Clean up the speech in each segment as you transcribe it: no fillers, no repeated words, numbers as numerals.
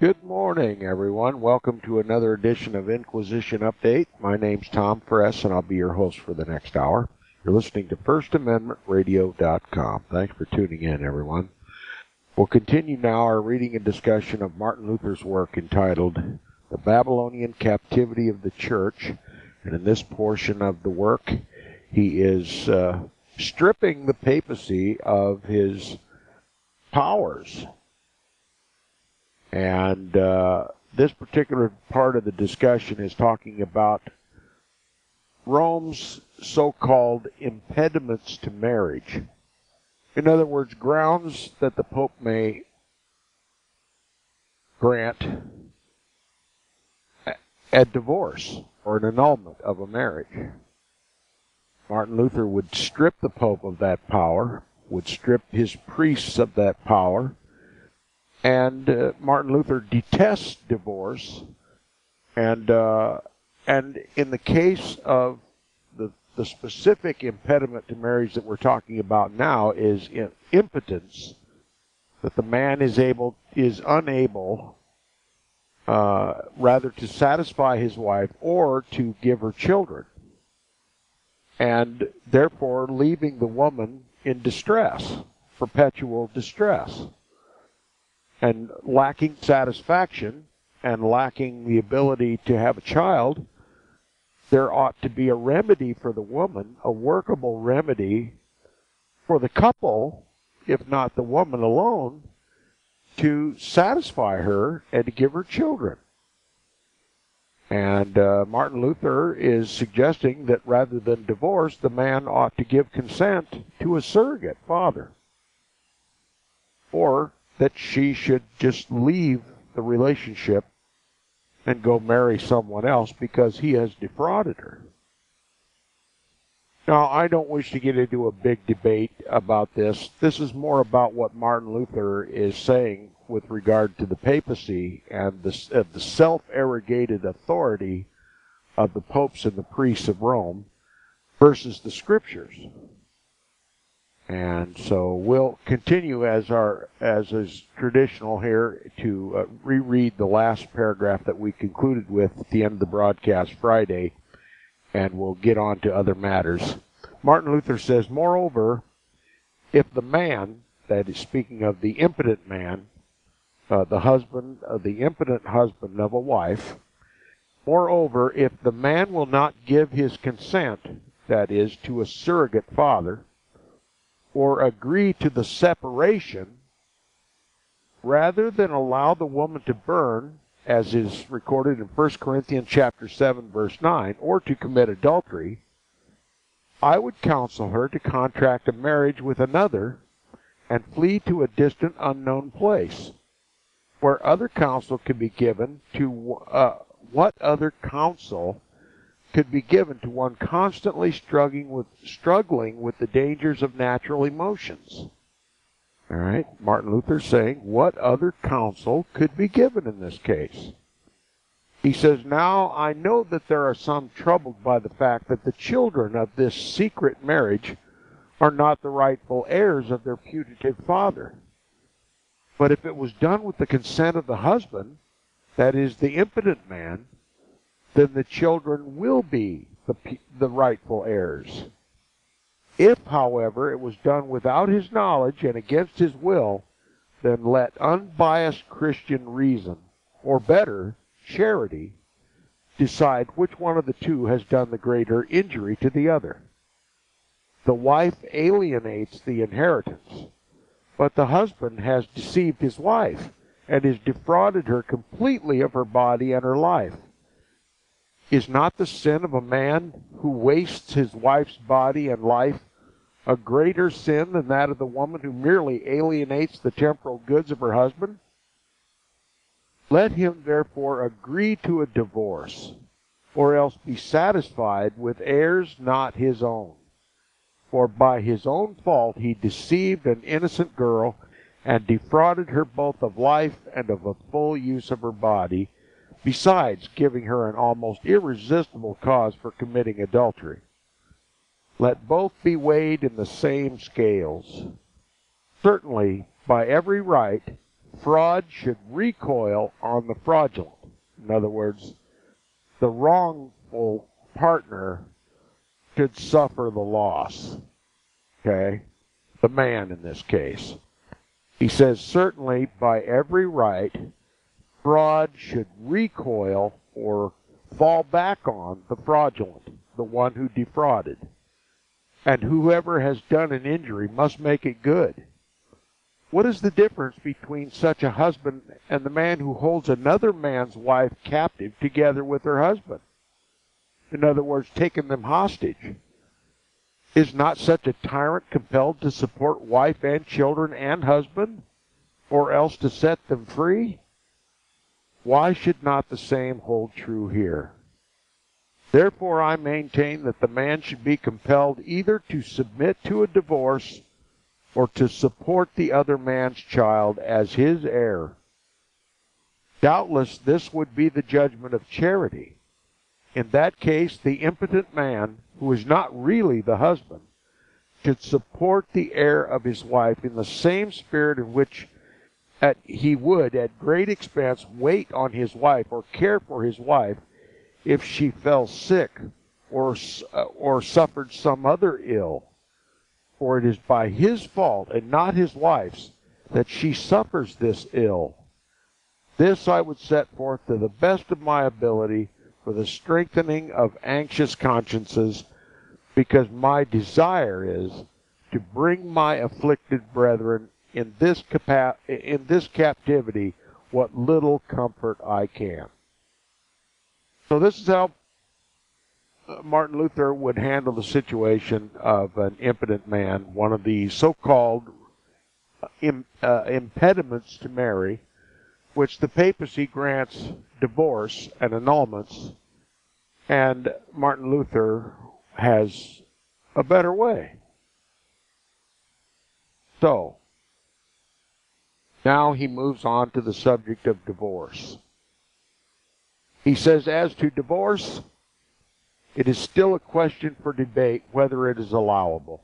Good morning, everyone. Welcome to another edition of Inquisition Update. My name's Tom Friess, and I'll be your host for the next hour. You're listening to FirstAmendmentRadio.com. Thanks for tuning in, everyone. We'll continue now our reading and discussion of Martin Luther's work entitled The Babylonian Captivity of the Church. And in this portion of the work, he is stripping the papacy of his powers. And this particular part of the discussion is talking about Rome's so-called impediments to marriage. In other words, grounds that the Pope may grant a divorce or an annulment of a marriage. Martin Luther would strip the Pope of that power, would strip his priests of that power, and Martin Luther detests divorce, and in the case of the specific impediment to marriage that we're talking about now is impotence, that the man is unable rather to satisfy his wife or to give her children, and therefore leaving the woman in distress, perpetual distress, and lacking satisfaction and lacking the ability to have a child. There ought to be a remedy for the woman, a workable remedy for the couple, if not the woman alone, to satisfy her and to give her children. And Martin Luther is suggesting that rather than divorce, the man ought to give consent to a surrogate father, or that she should just leave the relationship and go marry someone else because he has defrauded her. Now, I don't wish to get into a big debate about this. This is more about what Martin Luther is saying with regard to the papacy and the self-arrogated authority of the popes and the priests of Rome versus the scriptures. And so we'll continue, as is traditional here, to reread the last paragraph that we concluded with at the end of the broadcast Friday, and we'll get on to other matters. Martin Luther says, "Moreover, if the man," that is speaking of the impotent man, the impotent husband of a wife, "moreover, if the man will not give his consent, that is, to a surrogate father, or agree to the separation, rather than allow the woman to burn, as is recorded in 1 Corinthians chapter 7, verse 9, or to commit adultery, I would counsel her to contract a marriage with another and flee to a distant unknown place, where other counsel could be given to one constantly struggling with the dangers of natural emotions." All right, Martin Luther saying, what other counsel could be given in this case? He says, "Now I know that there are some troubled by the fact that the children of this secret marriage are not the rightful heirs of their putative father. But if it was done with the consent of the husband, that is, the impotent man, then the children will be the rightful heirs. If, however, it was done without his knowledge and against his will, then let unbiased Christian reason, or better, charity, decide which one of the two has done the greater injury to the other. The wife alienates the inheritance, but the husband has deceived his wife and has defrauded her completely of her body and her life. Is not the sin of a man who wastes his wife's body and life a greater sin than that of the woman who merely alienates the temporal goods of her husband? Let him therefore agree to a divorce, or else be satisfied with heirs not his own. For by his own fault he deceived an innocent girl and defrauded her both of life and of a full use of her body, besides giving her an almost irresistible cause for committing adultery. Let both be weighed in the same scales. Certainly, by every right, fraud should recoil on the fraudulent. In other words, the wrongful partner should suffer the loss. Okay? The man in this case. He says, certainly by every right, fraud should recoil or fall back on the fraudulent, the one who defrauded. And whoever has done an injury must make it good. What is the difference between such a husband and the man who holds another man's wife captive together with her husband? In other words, taking them hostage. Is not such a tyrant compelled to support wife and children and husband, or else to set them free? Why should not the same hold true here? Therefore, I maintain that the man should be compelled either to submit to a divorce or to support the other man's child as his heir. Doubtless, this would be the judgment of charity. In that case, the impotent man, who is not really the husband, should support the heir of his wife in the same spirit in which he would, at great expense, wait on his wife or care for his wife if she fell sick or suffered some other ill. For it is by his fault and not his wife's that she suffers this ill. This I would set forth to the best of my ability for the strengthening of anxious consciences, because my desire is to bring my afflicted brethren in this captivity what little comfort I can. So this is how Martin Luther would handle the situation of an impotent man, one of the so-called impediments to marry, which the papacy grants divorce and annulments, and Martin Luther has a better way. So, now he moves on to the subject of divorce. He says, as to divorce, it is still a question for debate whether it is allowable.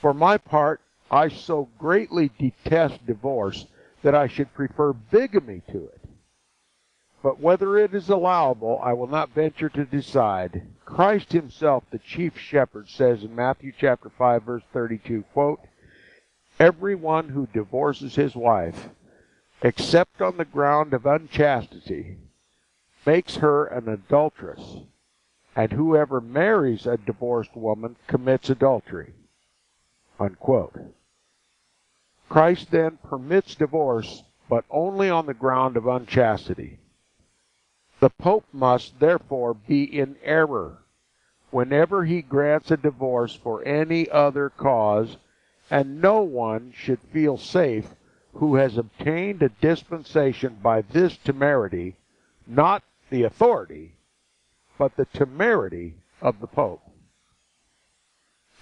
For my part, I so greatly detest divorce that I should prefer bigamy to it. But whether it is allowable, I will not venture to decide. Christ himself, the chief shepherd, says in Matthew chapter 5, verse 32, quote, "Everyone who divorces his wife, except on the ground of unchastity, makes her an adulteress. And whoever marries a divorced woman commits adultery," unquote. Christ then permits divorce, but only on the ground of unchastity. The Pope must, therefore, be in error whenever he grants a divorce for any other cause, and no one should feel safe who has obtained a dispensation by this temerity, not the authority, but the temerity of the Pope.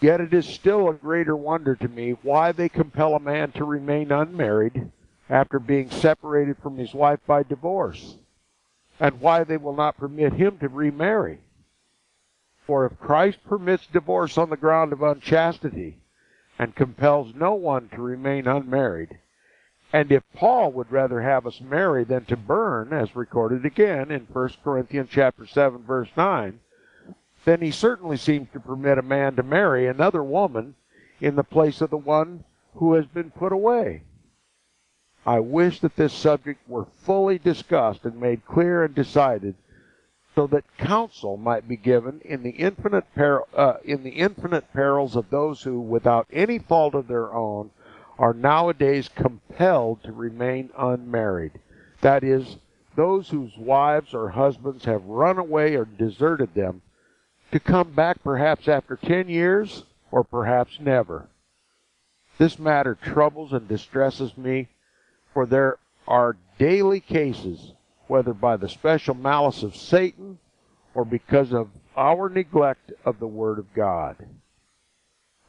Yet it is still a greater wonder to me why they compel a man to remain unmarried after being separated from his wife by divorce, and why they will not permit him to remarry. For if Christ permits divorce on the ground of unchastity and compels no one to remain unmarried, and if Paul would rather have us marry than to burn, as recorded again in 1 Corinthians chapter 7, verse 9, then he certainly seems to permit a man to marry another woman in the place of the one who has been put away. I wish that this subject were fully discussed and made clear and decided, so that counsel might be given in the infinite perils of those who, without any fault of their own, are nowadays compelled to remain unmarried. That is, those whose wives or husbands have run away or deserted them, to come back perhaps after 10 years, or perhaps never. This matter troubles and distresses me, for there are daily cases, whether by the special malice of Satan or because of our neglect of the Word of God.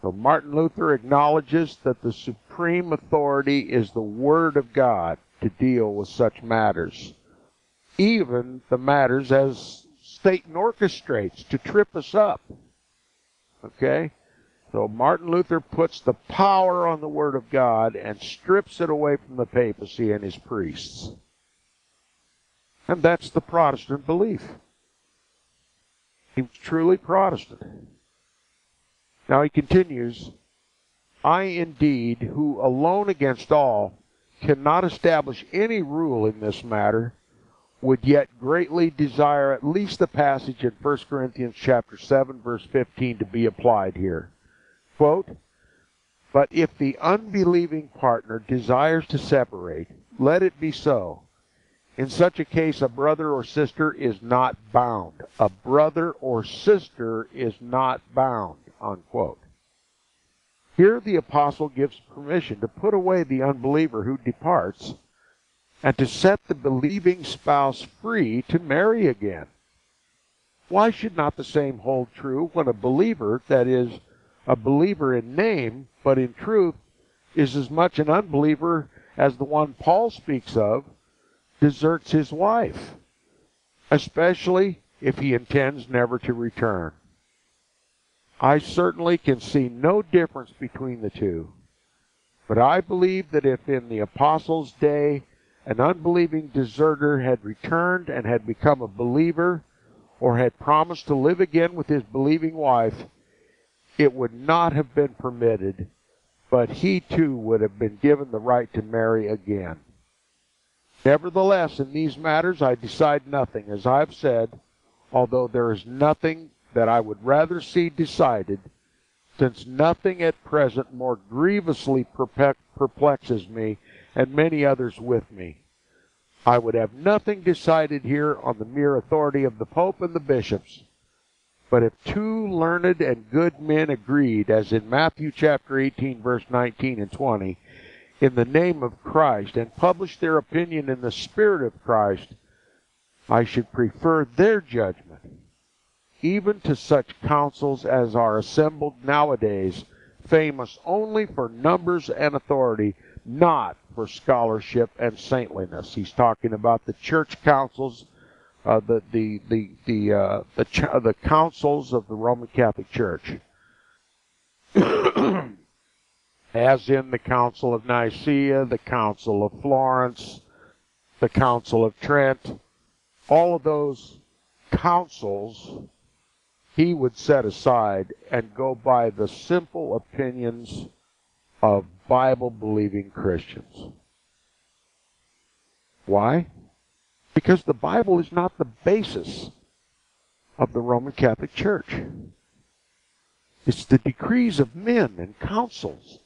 So Martin Luther acknowledges that the supreme authority is the Word of God to deal with such matters, even the matters as Satan orchestrates to trip us up. Okay? So Martin Luther puts the power on the Word of God and strips it away from the papacy and his priests. And that's the Protestant belief. He was truly Protestant. Now he continues, I indeed, who alone against all, cannot establish any rule in this matter, would yet greatly desire at least the passage in 1 Corinthians chapter 7, verse 15 to be applied here. Quote, but if the unbelieving partner desires to separate, let it be so. In such a case, a brother or sister is not bound. A brother or sister is not bound, unquote. Here the apostle gives permission to put away the unbeliever who departs and to set the believing spouse free to marry again. Why should not the same hold true when a believer, that is, a believer in name, but in truth, is as much an unbeliever as the one Paul speaks of, deserts his wife, especially if he intends never to return? I certainly can see no difference between the two, but I believe that if in the apostles' day an unbelieving deserter had returned and had become a believer, or had promised to live again with his believing wife, it would not have been permitted, but he too would have been given the right to marry again. Nevertheless, in these matters I decide nothing, as I have said, although there is nothing that I would rather see decided, since nothing at present more grievously perplexes me and many others with me. I would have nothing decided here on the mere authority of the Pope and the bishops. But if two learned and good men agreed, as in Matthew chapter 18, verse 19 and 20, in the name of Christ, and published their opinion in the Spirit of Christ, I should prefer their judgment, even to such councils as are assembled nowadays, famous only for numbers and authority, not for scholarship and saintliness. He's talking about the church councils, the councils of the Roman Catholic Church, as in the Council of Nicaea, the Council of Florence, the Council of Trent. All of those councils he would set aside and go by the simple opinions of Bible-believing Christians. Why? Because the Bible is not the basis of the Roman Catholic Church. It's the decrees of men and councils.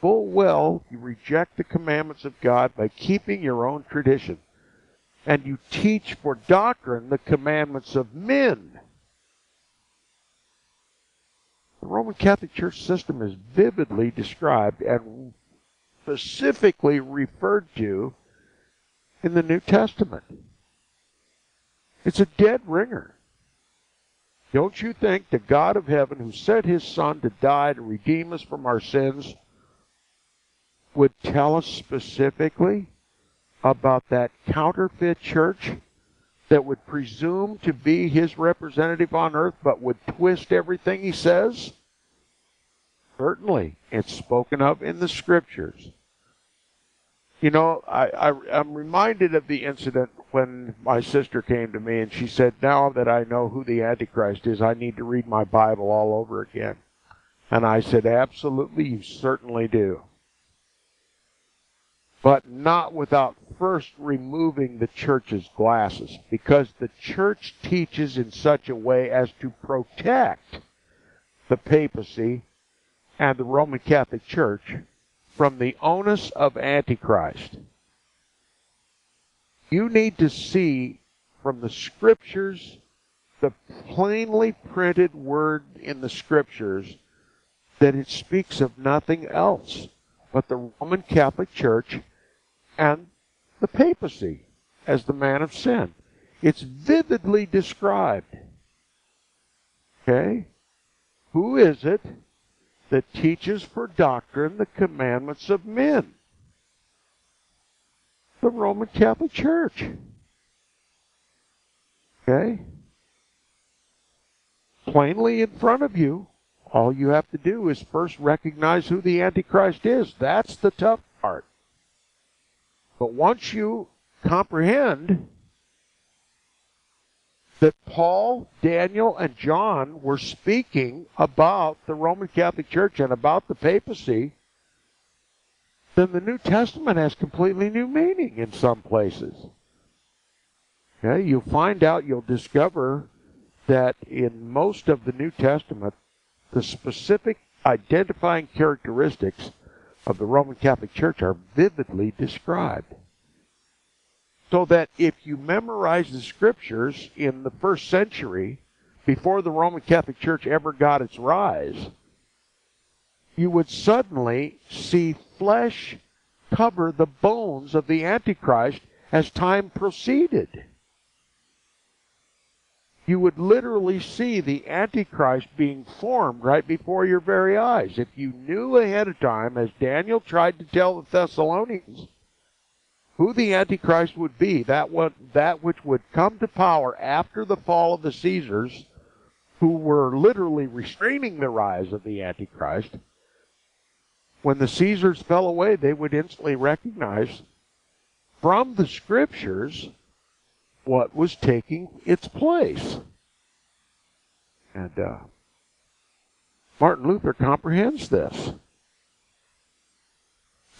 Full well, you reject the commandments of God by keeping your own tradition, and you teach for doctrine the commandments of men. The Roman Catholic Church system is vividly described and specifically referred to in the New Testament. It's a dead ringer. Don't you think the God of heaven, who sent his Son to die to redeem us from our sins, would tell us specifically about that counterfeit church that would presume to be his representative on earth but would twist everything he says? Certainly, it's spoken of in the Scriptures. You know, I'm reminded of the incident when my sister came to me and she said, now that I know who the Antichrist is, I need to read my Bible all over again. And I said, absolutely, you certainly do. But not without first removing the church's glasses, because the church teaches in such a way as to protect the papacy and the Roman Catholic Church from the onus of Antichrist. You need to see from the Scriptures, the plainly printed word in the Scriptures, that it speaks of nothing else but the Roman Catholic Church and the papacy as the man of sin. It's vividly described. Okay? Who is it that teaches for doctrine the commandments of men? The Roman Catholic Church. Okay? plainly in front of you. All you have to do is first recognize who the Antichrist is. That's the tough part. But once you comprehend that Paul, Daniel, and John were speaking about the Roman Catholic Church and about the papacy, then the New Testament has completely new meaning in some places. Okay? You'll find out, you'll discover that in most of the New Testament, the specific identifying characteristics of the Roman Catholic Church are vividly described. So that if you memorize the scriptures in the first century, before the Roman Catholic Church ever got its rise, you would suddenly see flesh cover the bones of the Antichrist as time proceeded. You would literally see the Antichrist being formed right before your very eyes. If you knew ahead of time, as Daniel tried to tell the Thessalonians, who the Antichrist would be, that which would come to power after the fall of the Caesars, who were literally restraining the rise of the Antichrist, when the Caesars fell away, they would instantly recognize from the scriptures what was taking its place. And Martin Luther comprehends this.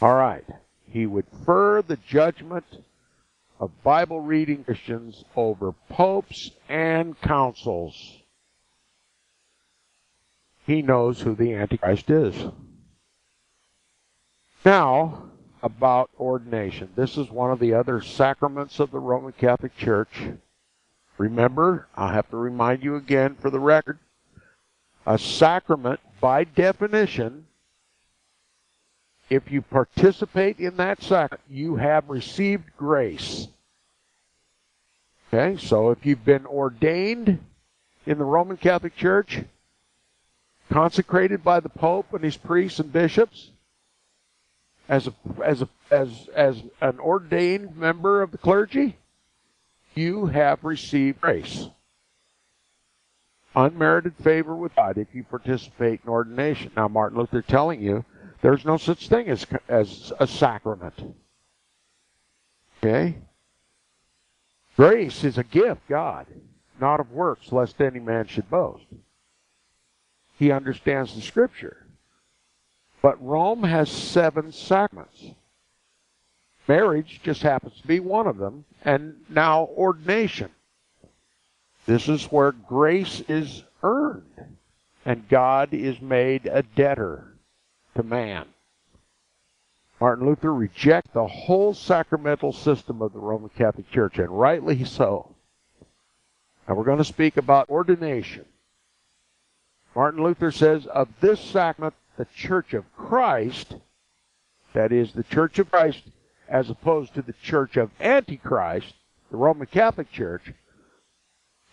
All right. He would fur the judgment of Bible-reading Christians over popes and councils. He knows who the Antichrist is. Now, about ordination. This is one of the other sacraments of the Roman Catholic Church. Remember, I have to remind you again for the record, a sacrament, by definition, if you participate in that sacrament, you have received grace. Okay, so if you've been ordained in the Roman Catholic Church, consecrated by the Pope and his priests and bishops, as an ordained member of the clergy, you have received grace, unmerited favor with God, if you participate in ordination. Now, Martin Luther telling you there's no such thing as a sacrament. Okay? Grace is a gift, God, not of works, lest any man should boast. He understands the scripture. But Rome has 7 sacraments. Marriage just happens to be one of them, and now ordination. This is where grace is earned, and God is made a debtor to man. Martin Luther rejects the whole sacramental system of the Roman Catholic Church, and rightly so. Now we're going to speak about ordination. Martin Luther says, of this sacrament, the Church of Christ, that is, the Church of Christ as opposed to the Church of Antichrist, the Roman Catholic Church,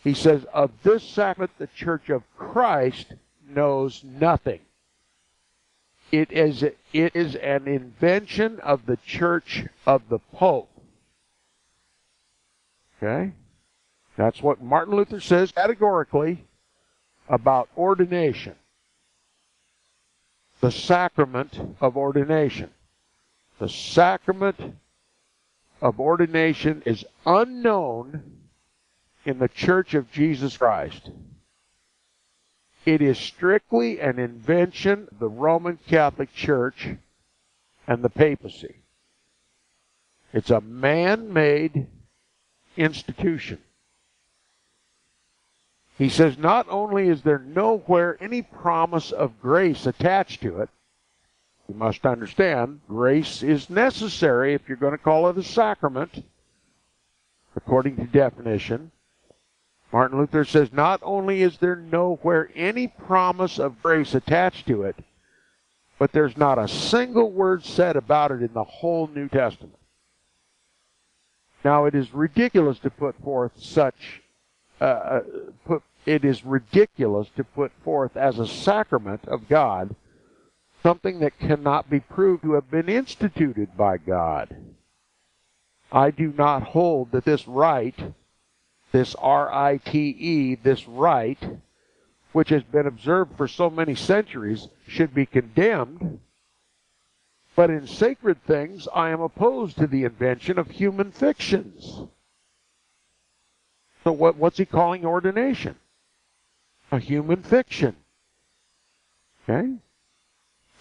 he says, of this sacrament, the Church of Christ knows nothing. It is an invention of the Church of the Pope. Okay? That's what Martin Luther says categorically about ordination. The sacrament of ordination. The sacrament of ordination is unknown in the Church of Jesus Christ. It is strictly an invention of the Roman Catholic Church and the papacy. It's a man-made institution. He says, not only is there nowhere any promise of grace attached to it, you must understand, grace is necessary if you're going to call it a sacrament, according to definition. Martin Luther says, not only is there nowhere any promise of grace attached to it, but there's not a single word said about it in the whole New Testament. Now, it is ridiculous to put forth such as a sacrament of God something that cannot be proved to have been instituted by God. I do not hold that this right, this R-I-T-E, this right which has been observed for so many centuries, should be condemned. But in sacred things, I am opposed to the invention of human fictions. So what's he calling ordination? A human fiction. Okay?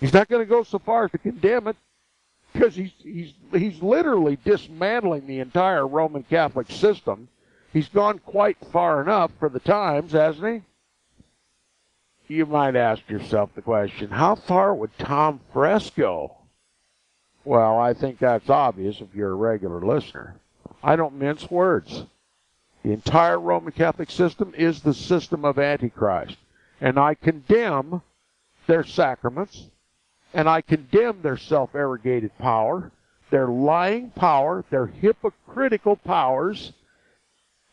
He's not going to go so far as to condemn it, because he's literally dismantling the entire Roman Catholic system. He's gone quite far enough for the times, hasn't he? You might ask yourself the question, how far would Tom Friess go? Well, I think that's obvious if you're a regular listener. I don't mince words. The entire Roman Catholic system is the system of Antichrist. And I condemn their sacraments, and I condemn their self-arrogated power, their lying power, their hypocritical powers.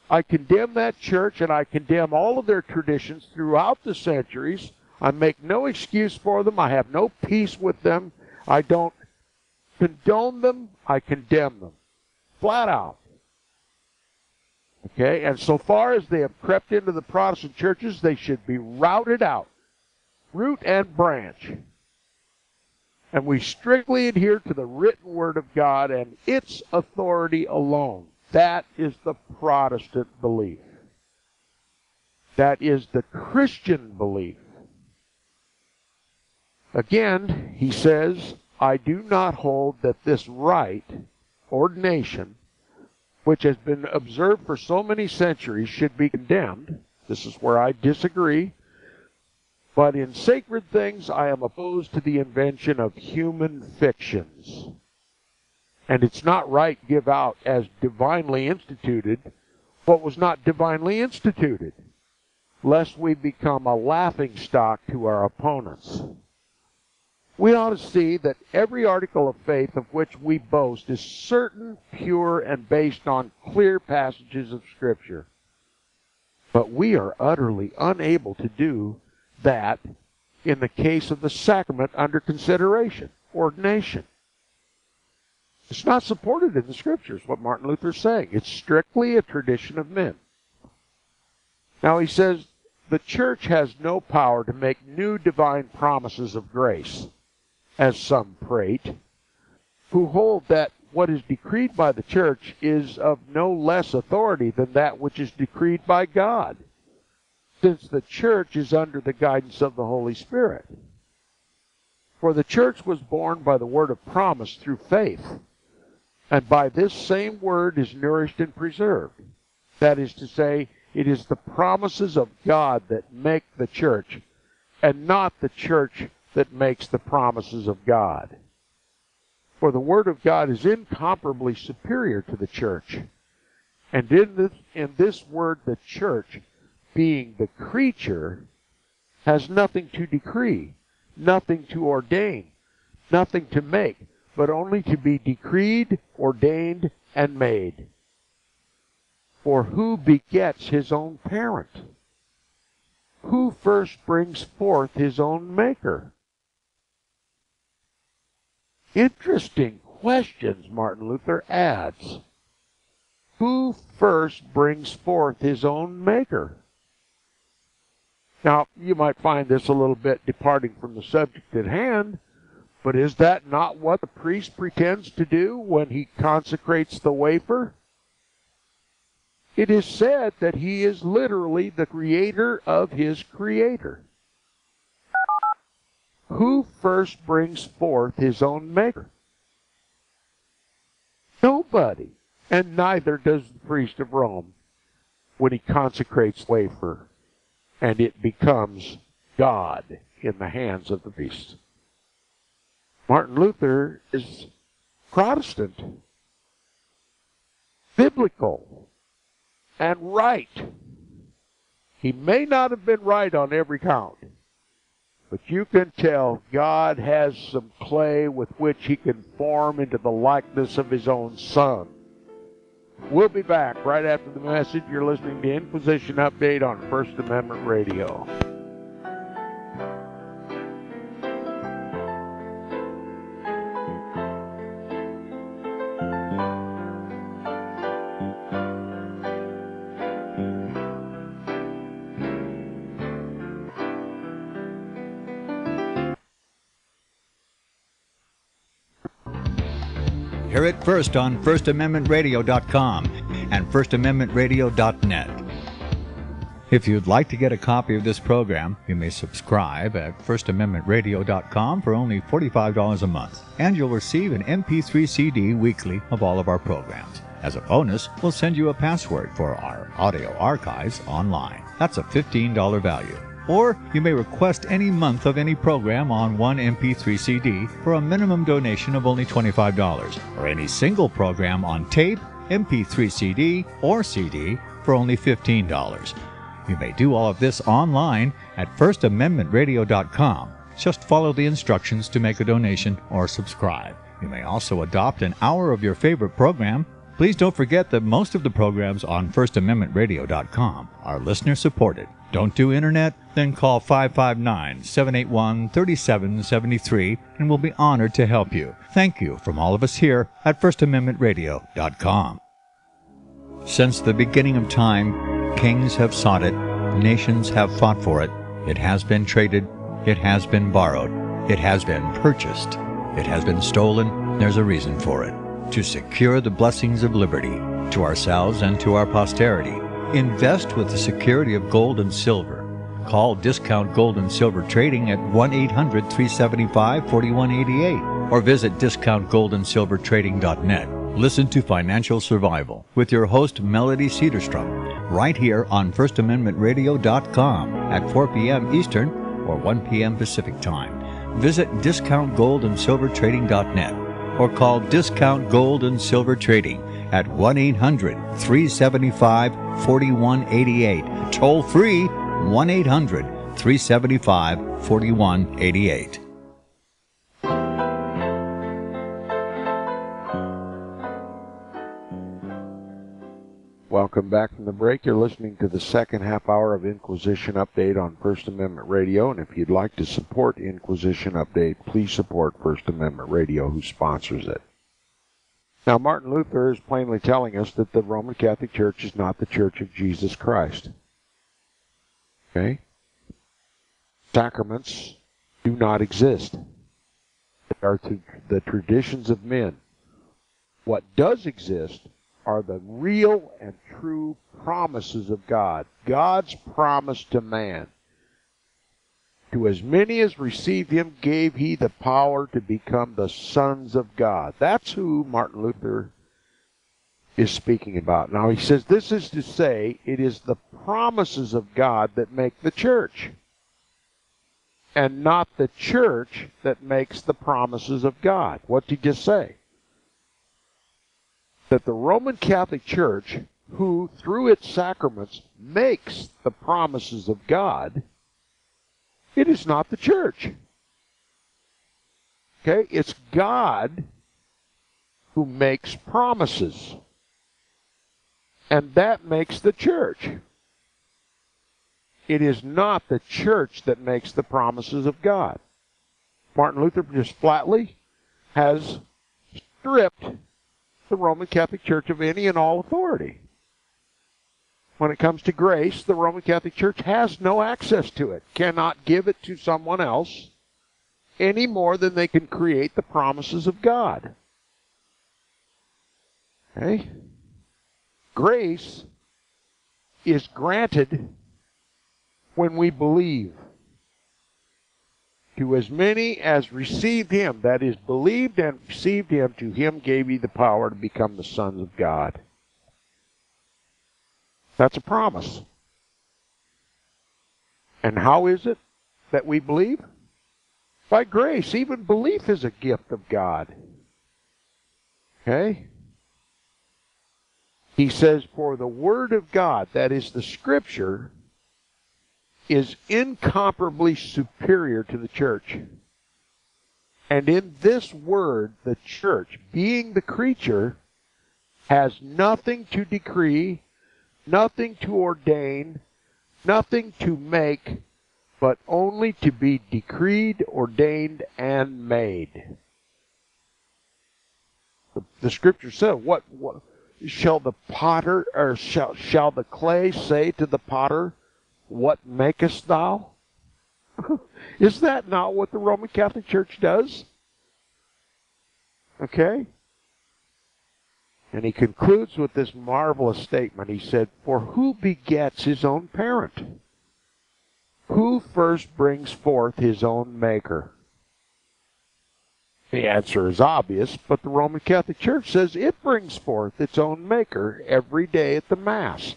I condemn that church, and I condemn all of their traditions throughout the centuries. I make no excuse for them. I have no peace with them. I don't condone them. I condemn them. Flat out. Okay, and so far as they have crept into the Protestant churches, they should be routed out, root and branch. And we strictly adhere to the written word of God and its authority alone. That is the Protestant belief. That is the Christian belief. Again, he says, I do not hold that this rite, ordination, which has been observed for so many centuries, should be condemned. This is where I disagree. But in sacred things, I am opposed to the invention of human fictions. And it's not right to give out as divinely instituted what was not divinely instituted, lest we become a laughingstock to our opponents. We ought to see that every article of faith of which we boast is certain, pure, and based on clear passages of Scripture. But we are utterly unable to do that in the case of the sacrament under consideration, ordination. It's not supported in the Scriptures, what Martin Luther is saying. It's strictly a tradition of men. Now he says, the Church has no power to make new divine promises of grace, as some prate, who hold that what is decreed by the church is of no less authority than that which is decreed by God, since the church is under the guidance of the Holy Spirit. For the church was born by the word of promise through faith, and by this same word is nourished and preserved. That is to say, it is the promises of God that make the church, and not the church that makes the promises of God. For the Word of God is incomparably superior to the church. And in this word, the church, being the creature, has nothing to decree, nothing to ordain, nothing to make, but only to be decreed, ordained, and made. For who begets his own parent? Who first brings forth his own maker? Interesting questions, Martin Luther adds. Who first brings forth his own maker? Now, you might find this a little bit departing from the subject at hand, but is that not what the priest pretends to do when he consecrates the wafer? It is said that he is literally the creator of his creator. Who first brings forth his own maker? Nobody, and neither does the priest of Rome when he consecrates wafer and it becomes God in the hands of the priest. Martin Luther is Protestant, biblical, and right. He may not have been right on every count, but you can tell God has some clay with which he can form into the likeness of his own Son. We'll be back right after the message. You're listening to Inquisition Update on First Amendment Radio. Hear it first on FirstAmendmentRadio.com and FirstAmendmentRadio.net. If you'd like to get a copy of this program, you may subscribe at FirstAmendmentRadio.com for only $45 a month, and you'll receive an MP3 CD weekly of all of our programs. As a bonus, we'll send you a password for our audio archives online. That's a $15 value. Or you may request any month of any program on one MP3 CD for a minimum donation of only $25, or any single program on tape, MP3 CD, or CD for only $15. You may do all of this online at FirstAmendmentRadio.com. Just follow the instructions to make a donation or subscribe. You may also adopt an hour of your favorite program. Please don't forget that most of the programs on FirstAmendmentRadio.com are listener-supported. Don't do internet? Then call 559-781-3773 and we'll be honored to help you. Thank you from all of us here at FirstAmendmentRadio.com. Since the beginning of time, kings have sought it, nations have fought for it, it has been traded, it has been borrowed, it has been purchased, it has been stolen. There's a reason for it. To secure the blessings of liberty to ourselves and to our posterity. Invest with the security of gold and silver. Call Discount Gold and Silver Trading at 1-800-375-4188 or visit discountgoldandsilvertrading.net. Listen to Financial Survival with your host Melody Cederstrom right here on FirstAmendmentRadio.com at 4 p.m. Eastern or 1 p.m. Pacific Time. Visit DiscountGoldAndSilverTrading.net or call Discount Gold and Silver Trading at 1-800-375-4188. Toll free 1-800-375-4188. Welcome back from the break. You're listening to the second half hour of Inquisition Update on First Amendment Radio. And if you'd like to support Inquisition Update, please support First Amendment Radio, who sponsors it. Now, Martin Luther is plainly telling us that the Roman Catholic Church is not the Church of Jesus Christ. Okay? Sacraments do not exist. They are the traditions of men. What does exist are the real and true promises of God, God's promise to man. To as many as received him gave he the power to become the sons of God. That's who Martin Luther is speaking about. Now he says this is to say it is the promises of God that make the church, and not the church that makes the promises of God. What did you say? That the Roman Catholic Church, who through its sacraments makes the promises of God, it is not the church. Okay? It's God who makes promises. And that makes the church. It is not the church that makes the promises of God. Martin Luther just flatly has stripped the Roman Catholic Church of any and all authority. When it comes to grace, the Roman Catholic Church has no access to it, cannot give it to someone else any more than they can create the promises of God. Okay? Grace is granted when we believe. To as many as received him, that is, believed and received him, to him gave he the power to become the sons of God. That's a promise. And how is it that we believe? By grace. Even belief is a gift of God. Okay? He says, for the word of God, that is the scripture, is incomparably superior to the church. And in this word, the church, being the creature, has nothing to decree, nothing to ordain, nothing to make, but only to be decreed, ordained, and made. The scripture said, what shall the potter, or shall the clay say to the potter, what makest thou? Is that not what the Roman Catholic Church does? Okay? And he concludes with this marvelous statement. He said, "For who begets his own parent? Who first brings forth his own maker?" The answer is obvious, but the Roman Catholic Church says it brings forth its own maker every day at the Mass.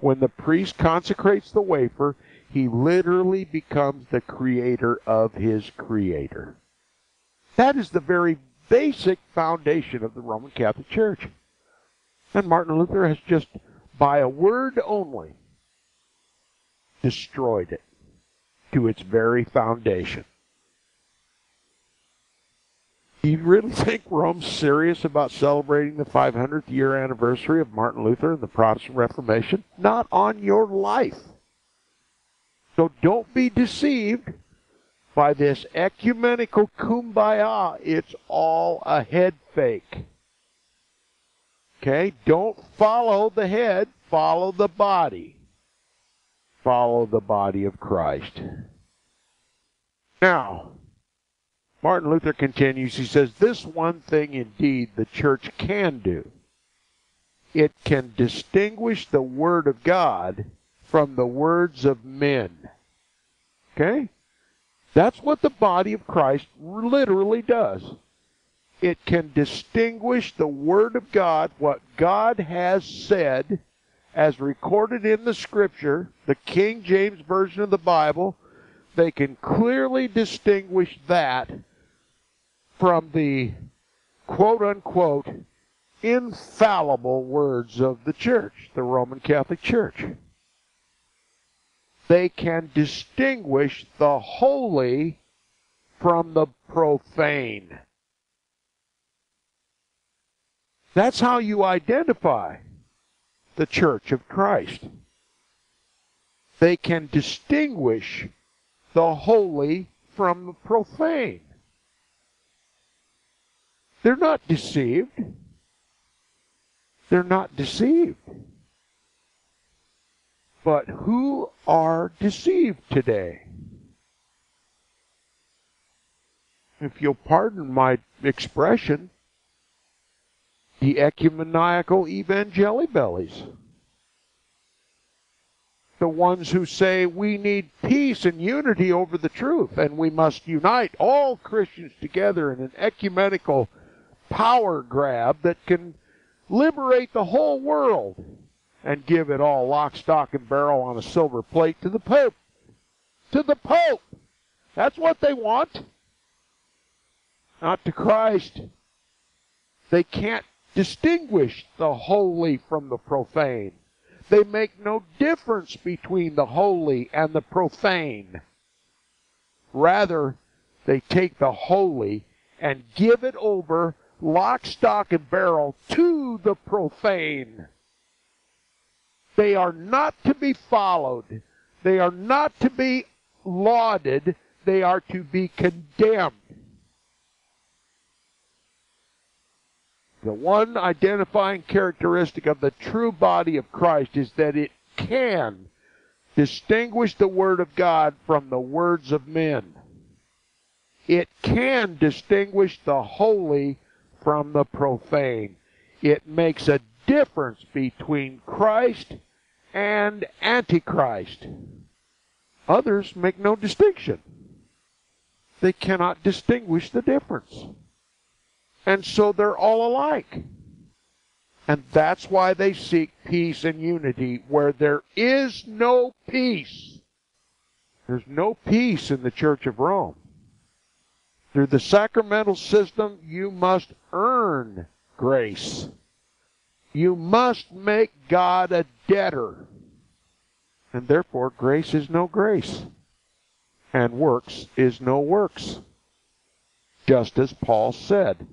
When the priest consecrates the wafer, he literally becomes the creator of his creator. That is the very basic foundation of the Roman Catholic Church. And Martin Luther has just, by a word only, destroyed it to its very foundation. Do you really think Rome's serious about celebrating the 500th year anniversary of Martin Luther and the Protestant Reformation? Not on your life. So don't be deceived by this ecumenical kumbaya. It's all a head fake. Okay? Don't follow the head, follow the body. Follow the body of Christ. Now, Martin Luther continues, he says, "This one thing indeed the church can do. It can distinguish the word of God from the words of men." Okay? That's what the body of Christ literally does. It can distinguish the word of God, what God has said, as recorded in the Scripture, the King James Version of the Bible. They can clearly distinguish that from the quote-unquote infallible words of the Church, the Roman Catholic Church. They can distinguish the holy from the profane. That's how you identify the Church of Christ. They can distinguish the holy from the profane. They're not deceived. They're not deceived. But who are deceived today? If you'll pardon my expression, the ecumenical evangelibellies. The ones who say we need peace and unity over the truth, and we must unite all Christians together in an ecumenical power grab that can liberate the whole world and give it all lock, stock, and barrel on a silver plate to the Pope. To the Pope! That's what they want. Not to Christ. They can't distinguish the holy from the profane. They make no difference between the holy and the profane. Rather, they take the holy and give it over, lock, stock, and barrel, to the profane. They are not to be followed. They are not to be lauded. They are to be condemned. The one identifying characteristic of the true body of Christ is that it can distinguish the Word of God from the words of men. It can distinguish the holy from the profane. It makes a difference between Christ and Antichrist. Others make no distinction. They cannot distinguish the difference. And so they're all alike. And that's why they seek peace and unity where there is no peace. There's no peace in the Church of Rome. Through the sacramental system, you must earn grace. You must make God a debtor. And therefore, grace is no grace. And works is no works. Just as Paul said.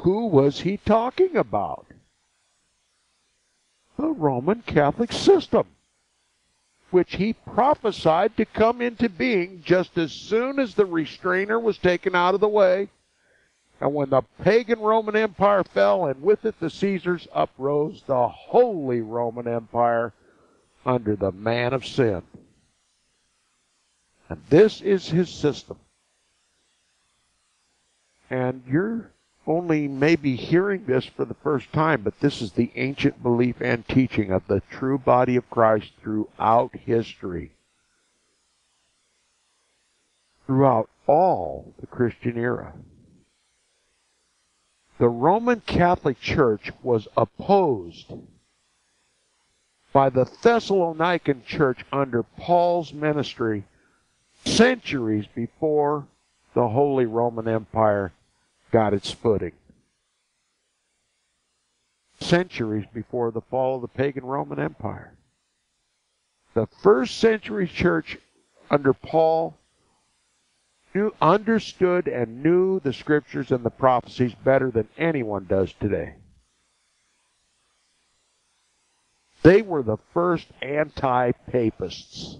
Who was he talking about? The Roman Catholic system, which he prophesied to come into being just as soon as the restrainer was taken out of the way, and when the pagan Roman Empire fell, and with it the Caesars, uprose the Holy Roman Empire under the man of sin. And this is his system. And you're only maybe hearing this for the first time, but this is the ancient belief and teaching of the true body of Christ throughout history, throughout all the Christian era. The Roman Catholic Church was opposed by the Thessalonican Church under Paul's ministry centuries before the Holy Roman Empire got its footing. Centuries before the fall of the pagan Roman Empire. The first century church under Paul understood and knew the scriptures and the prophecies better than anyone does today. They were the first anti-papists.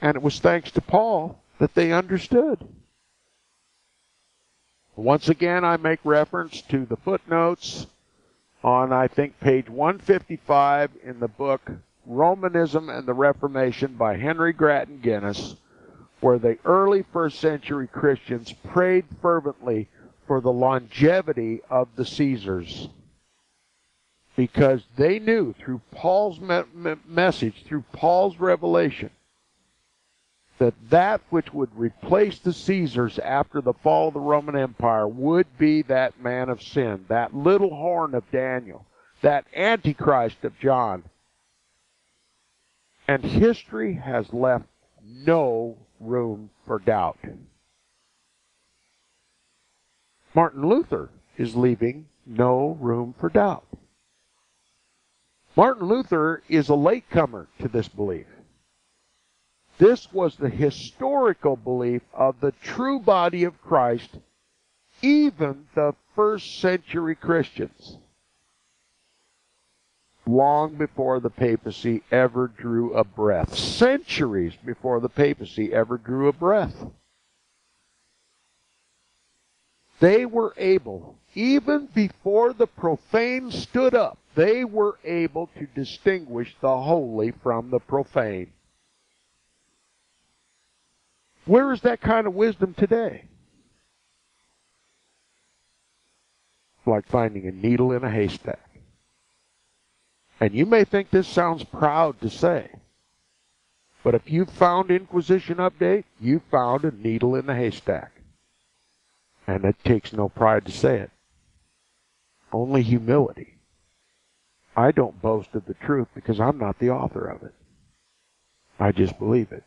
And it was thanks to Paul that they understood. Once again, I make reference to the footnotes on, I think, page 155 in the book Romanism and the Reformation by Henry Grattan Guinness, where the early first century Christians prayed fervently for the longevity of the Caesars, because they knew through Paul's message, through Paul's revelation, that that which would replace the Caesars after the fall of the Roman Empire would be that man of sin, that little horn of Daniel, that Antichrist of John. And history has left no room for doubt. Martin Luther is leaving no room for doubt. Martin Luther is a latecomer to this belief. This was the historical belief of the true body of Christ, even the first century Christians, long before the papacy ever drew a breath, centuries before the papacy ever drew a breath. They were able, even before the profane stood up, they were able to distinguish the holy from the profane. Where is that kind of wisdom today? It's like finding a needle in a haystack. And you may think this sounds proud to say, but if you found Inquisition Update, you found a needle in the haystack. And it takes no pride to say it. Only humility. I don't boast of the truth because I'm not the author of it. I just believe it.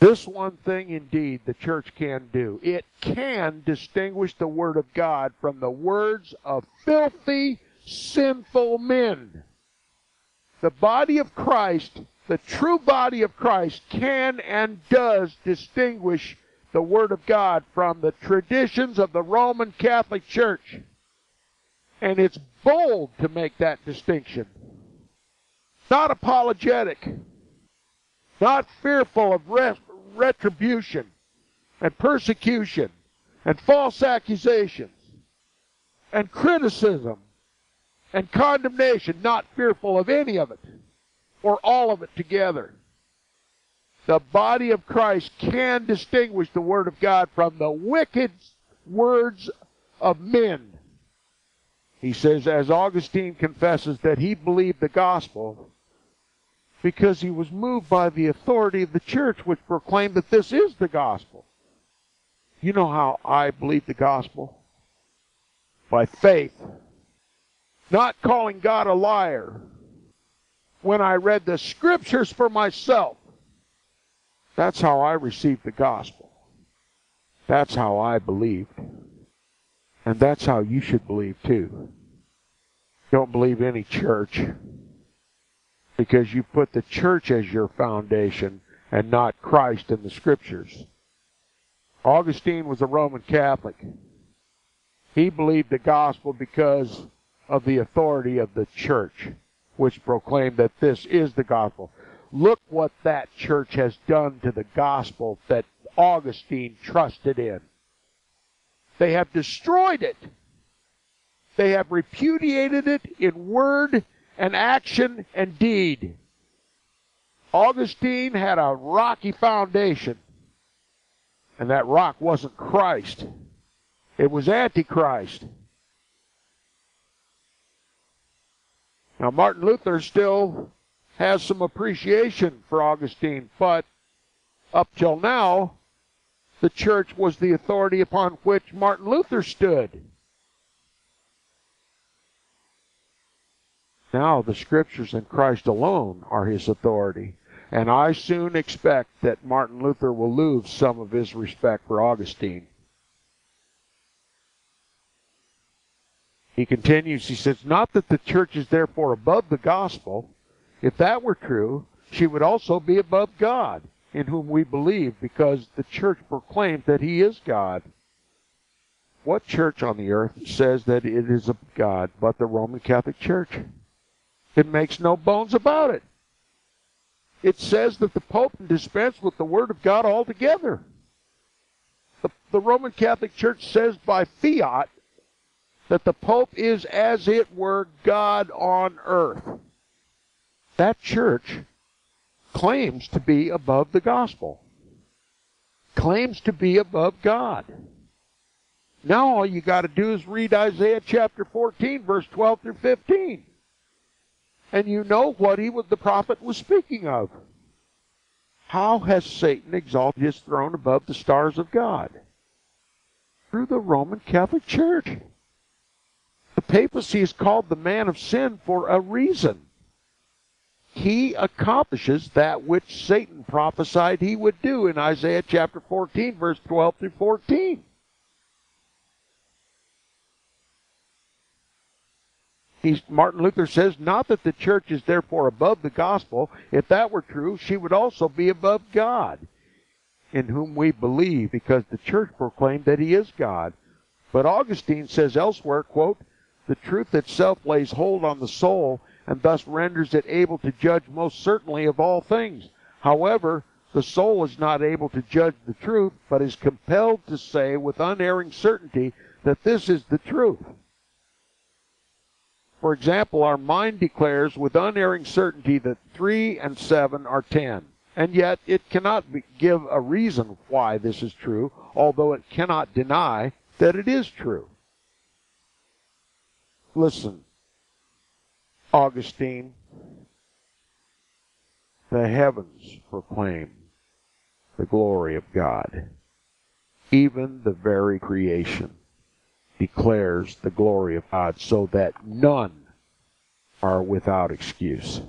This one thing, indeed, the church can do. It can distinguish the Word of God from the words of filthy, sinful men. The body of Christ, the true body of Christ, can and does distinguish the Word of God from the traditions of the Roman Catholic Church. And it's bold to make that distinction. Not apologetic. Not fearful of retribution and persecution and false accusations and criticism and condemnation, not fearful of any of it or all of it together. The body of Christ can distinguish the Word of God from the wicked words of men. He says, as Augustine confesses, that he believed the gospel because he was moved by the authority of the church, which proclaimed that this is the gospel. You know how I believe the gospel? By faith. Not calling God a liar. When I read the scriptures for myself, that's how I received the gospel. That's how I believed. And that's how you should believe too. Don't believe any church, because you put the church as your foundation and not Christ in the scriptures. Augustine was a Roman Catholic. He believed the gospel because of the authority of the church, which proclaimed that this is the gospel. Look what that church has done to the gospel that Augustine trusted in. They have destroyed it. They have repudiated it in word and action and deed. Augustine had a rocky foundation, and that rock wasn't Christ. It was Antichrist. Now, Martin Luther still has some appreciation for Augustine, but up till now, the church was the authority upon which Martin Luther stood. Now, the Scriptures and Christ alone are his authority, and I soon expect that Martin Luther will lose some of his respect for Augustine. He continues, he says, not that the church is therefore above the gospel. If that were true, she would also be above God, in whom we believe, because the church proclaims that he is God. What church on the earth says that it is of God but the Roman Catholic Church? It makes no bones about it. It says that the Pope can dispense with the Word of God altogether. The Roman Catholic Church says by fiat that the Pope is, as it were, God on earth. That church claims to be above the gospel, claims to be above God. Now all you got to do is read Isaiah chapter 14, verse 12 through 15, and you know what the prophet was speaking of. How has Satan exalted his throne above the stars of God? Through the Roman Catholic Church. The papacy is called the man of sin for a reason. He accomplishes that which Satan prophesied he would do in Isaiah chapter 14, verse 12 through 14. Martin Luther says, not that the church is therefore above the gospel. If that were true, she would also be above God, in whom we believe, because the church proclaimed that he is God. But Augustine says elsewhere, quote, the truth itself lays hold on the soul and thus renders it able to judge most certainly of all things. However, the soul is not able to judge the truth, but is compelled to say with unerring certainty that this is the truth. For example, our mind declares with unerring certainty that 3 and 7 are 10, and yet it cannot give a reason why this is true, although it cannot deny that it is true. Listen, Augustine, the heavens proclaim the glory of God. Even the very creation declares the glory of God, so that none are without excuse,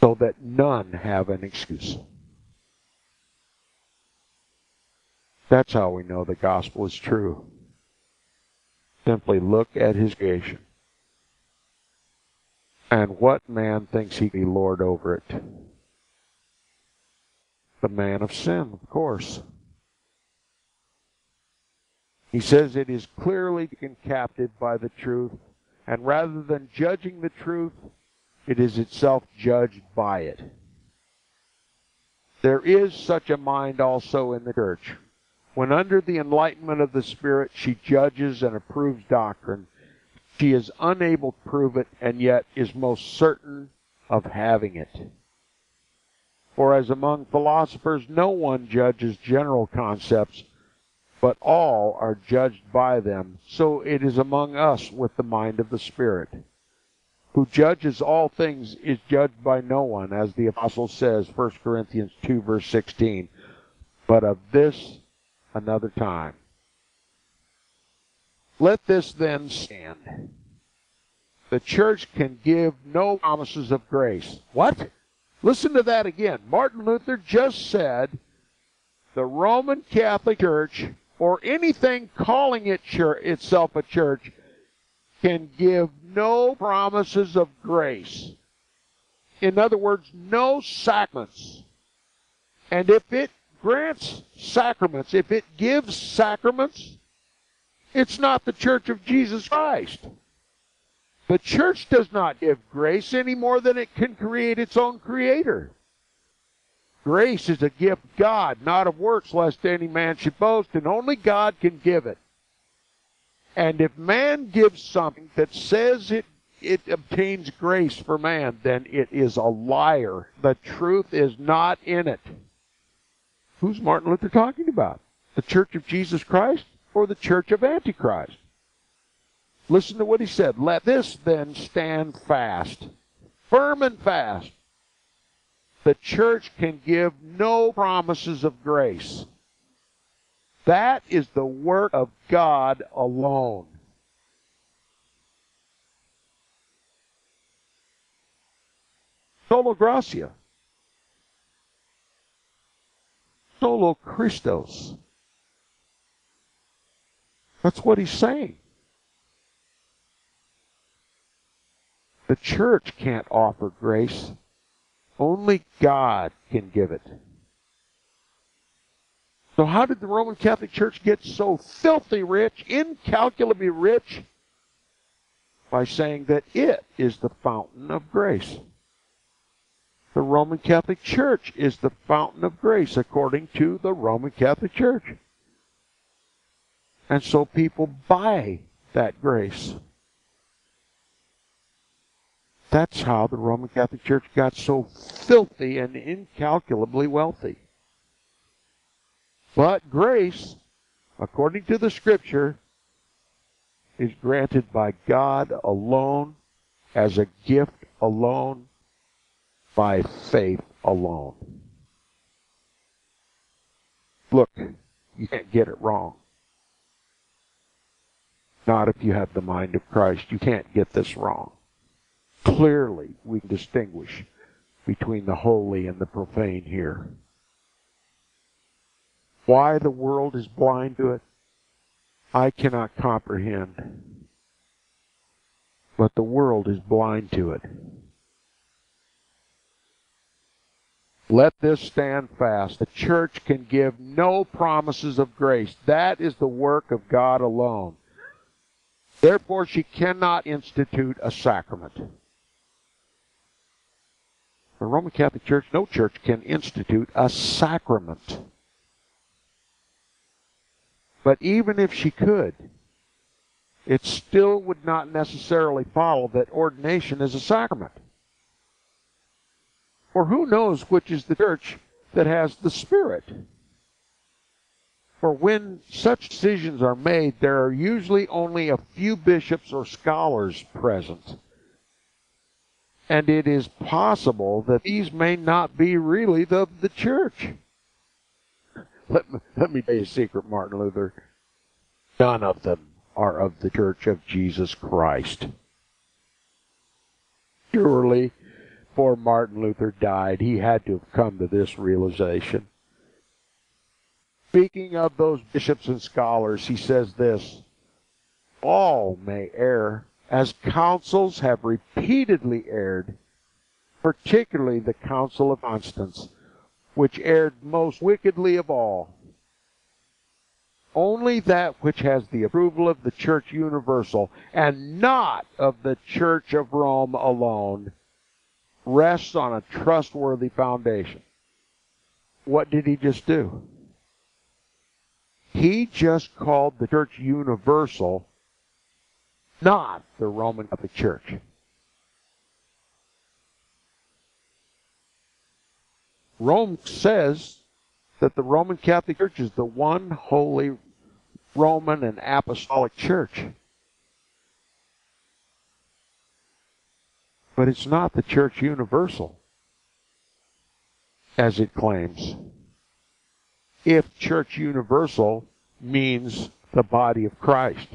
so that none have an excuse. That's how we know the gospel is true. Simply look at his creation and what man thinks he can be lord over it. The man of sin, of course. He says it is clearly taken captive by the truth, and rather than judging the truth, it is itself judged by it. There is such a mind also in the church. When under the enlightenment of the Spirit, she judges and approves doctrine. She is unable to prove it, and yet is most certain of having it. For as among philosophers, no one judges general concepts, but all are judged by them. So it is among us with the mind of the Spirit. Who judges all things is judged by no one, as the Apostle says, 1 Corinthians 2, verse 16. But of this another time. Let this then stand. The church can give no promises of grace. What? Listen to that again. Martin Luther just said the Roman Catholic Church, or anything calling itself a church, can give no promises of grace. In other words, no sacraments. And if it grants sacraments, if it gives sacraments, it's not the Church of Jesus Christ. The church does not give grace any more than it can create its own creator. Grace is a gift of God, not of works, lest any man should boast, and only God can give it. And if man gives something that says it obtains grace for man, then it is a liar. The truth is not in it. Who's Martin Luther talking about? The Church of Jesus Christ for the church of Antichrist. Listen to what he said. Let this then stand fast, firm and fast. The church can give no promises of grace. That is the work of God alone. Solo gratia. Solo Christos. That's what he's saying. The church can't offer grace. Only God can give it. So how did the Roman Catholic Church get so filthy rich, incalculably rich? By saying that it is the fountain of grace. The Roman Catholic Church is the fountain of grace, according to the Roman Catholic Church. And so people buy that grace. That's how the Roman Catholic Church got so filthy and incalculably wealthy. But grace, according to the Scripture, is granted by God alone, as a gift alone, by faith alone. Look, you can't get it wrong. Not if you have the mind of Christ. You can't get this wrong. Clearly, we can distinguish between the holy and the profane here. Why the world is blind to it, I cannot comprehend. But the world is blind to it. Let this stand fast. The church can give no promises of grace. That is the work of God alone. Therefore, she cannot institute a sacrament. The Roman Catholic Church, no church can institute a sacrament. But even if she could, it still would not necessarily follow that ordination is a sacrament. For who knows which is the church that has the Spirit? For when such decisions are made, there are usually only a few bishops or scholars present. And it is possible that these may not be really the church. Let me tell you a secret, Martin Luther. None of them are of the Church of Jesus Christ. Surely, before Martin Luther died, he had to have come to this realization. Speaking of those bishops and scholars, he says this: all may err, as councils have repeatedly erred, particularly the Council of Constance, which erred most wickedly of all. Only that which has the approval of the Church Universal, and not of the Church of Rome alone, rests on a trustworthy foundation. What did he just do? He just called the Church Universal not the Roman Catholic Church. Rome says that the Roman Catholic Church is the one holy Roman and apostolic church. But it's not the Church Universal, as it claims. If Church Universal means the body of Christ.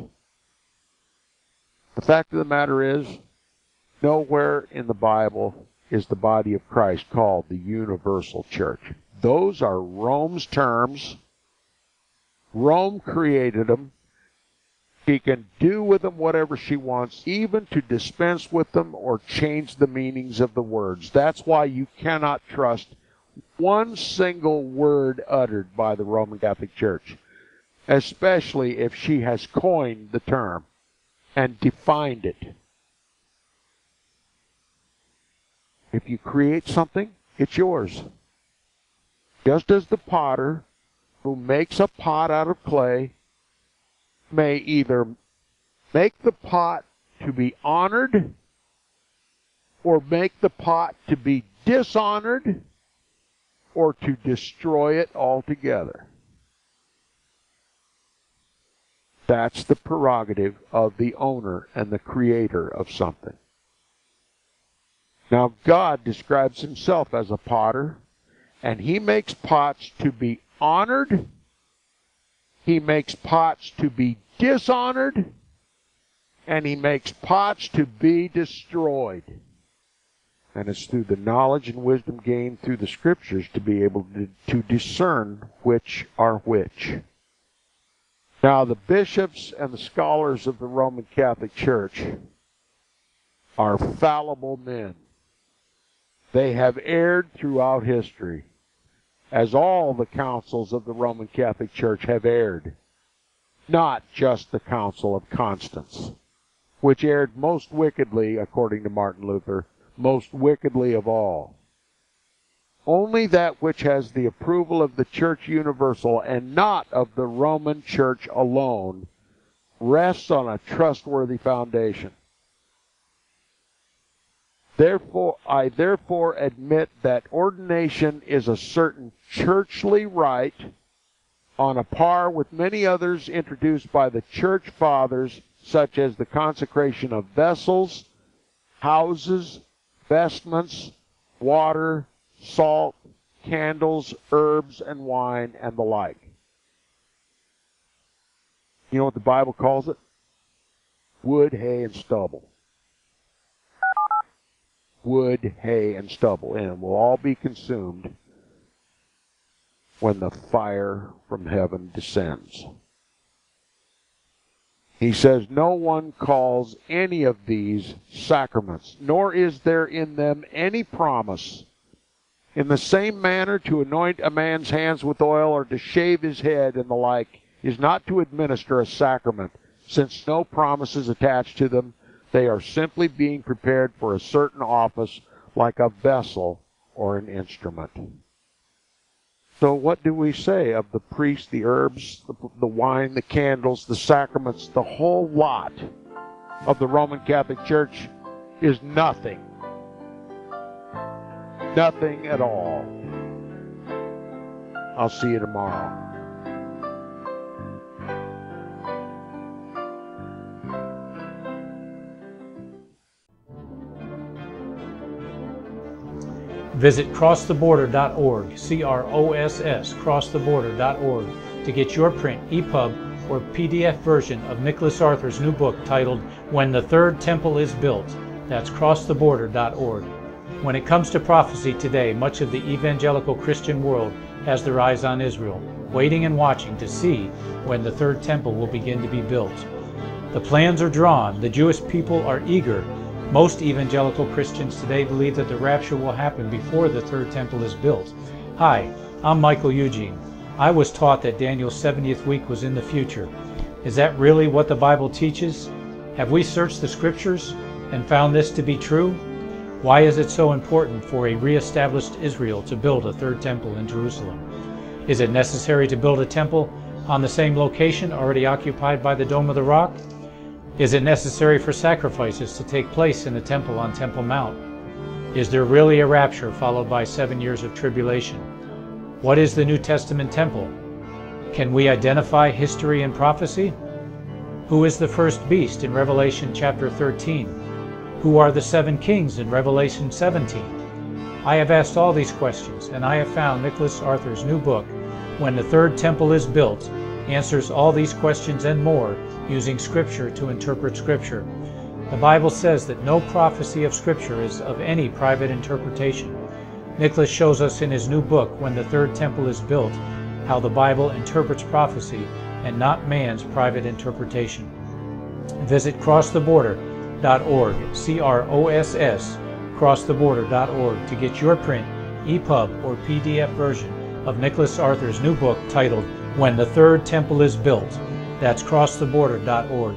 The fact of the matter is, nowhere in the Bible is the body of Christ called the universal church. Those are Rome's terms. Rome created them. She can do with them whatever she wants, even to dispense with them or change the meanings of the words. That's why you cannot trust one single word uttered by the Roman Catholic Church, especially if she has coined the term and defined it. If you create something, it's yours. Just as the potter who makes a pot out of clay may either make the pot to be honored or make the pot to be dishonored or to destroy it altogether. That's the prerogative of the owner and the creator of something. Now, God describes himself as a potter, and he makes pots to be honored. He makes pots to be dishonored, and he makes pots to be destroyed. And it's through the knowledge and wisdom gained through the scriptures to be able to discern which are which. Now, the bishops and the scholars of the Roman Catholic Church are fallible men. They have erred throughout history, as all the councils of the Roman Catholic Church have erred, not just the Council of Constance, which erred most wickedly, according to Martin Luther, most wickedly of all. Only that which has the approval of the Church Universal and not of the Roman Church alone rests on a trustworthy foundation. I therefore admit that ordination is a certain churchly rite on a par with many others introduced by the Church Fathers, such as the consecration of vessels, houses, vestments, water, salt, candles, herbs, and wine, and the like. You know what the Bible calls it? Wood, hay, and stubble. Wood, hay, and stubble, and it will all be consumed when the fire from heaven descends. He says, no one calls any of these sacraments, nor is there in them any promise. In the same manner, to anoint a man's hands with oil or to shave his head and the like is not to administer a sacrament, since no promise is attached to them. They are simply being prepared for a certain office, like a vessel or an instrument. So what do we say of the priest, the herbs, the wine, the candles, the sacraments? The whole lot of the Roman Catholic Church is nothing. Nothing at all. I'll see you tomorrow. Visit CrossTheBorder.org, C-R-O-S-S, CrossTheBorder.org, to get your print, EPUB, or PDF version of Nicholas Arthur's new book titled When the Third Temple is Built. That's CrossTheBorder.org. When it comes to prophecy today, much of the evangelical Christian world has their eyes on Israel, waiting and watching to see when the Third Temple will begin to be built. The plans are drawn. The Jewish people are eager. Most evangelical Christians today believe that the rapture will happen before the Third Temple is built. Hi, I'm Michael Eugene. I was taught that Daniel's 70th week was in the future. Is that really what the Bible teaches? Have we searched the scriptures and found this to be true? Why is it so important for a reestablished Israel to build a third temple in Jerusalem? Is it necessary to build a temple on the same location already occupied by the Dome of the Rock? Is it necessary for sacrifices to take place in the temple on Temple Mount? Is there really a rapture followed by 7 years of tribulation? What is the New Testament temple? Can we identify history and prophecy? Who is the first beast in Revelation chapter 13? Who are the seven kings in Revelation 17? I have asked all these questions, and I have found Nicholas Arthur's new book, When the Third Temple is Built, answers all these questions and more, using Scripture to interpret Scripture. The Bible says that no prophecy of Scripture is of any private interpretation. Nicholas shows us in his new book, When the Third Temple is Built, how the Bible interprets prophecy and not man's private interpretation. Visit CrossTheBorder.org, C-R-O-S-S, CrossTheBorder.org, to get your print, EPUB, or PDF version of Nicholas Arthur's new book titled When the Third Temple is Built. That's CrossTheBorder.org.